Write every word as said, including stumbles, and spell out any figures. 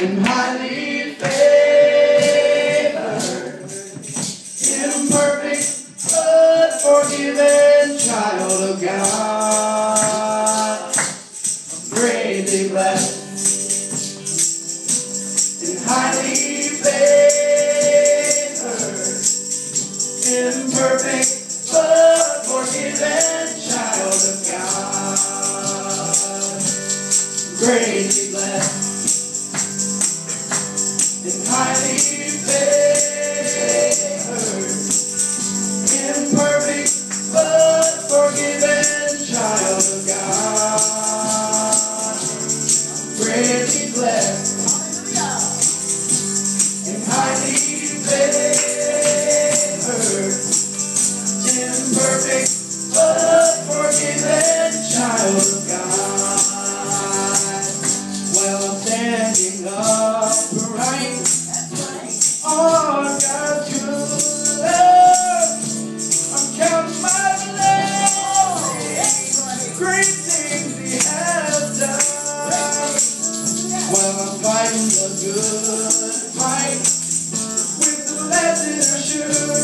and highly favored, in perfect but forgiven child of God. I'm greatly blessed and highly favored, in perfect but forgiven child of God. Greatly blessed and highly favored, imperfect but forgiven child of God. I'm greatly blessed and highly favored, imperfect but forgiven child of God. Well, I'm standing upright on God's good love. I'm counting my blessings, great things He has done. Well, I'm fighting the good fight with the blessings I should.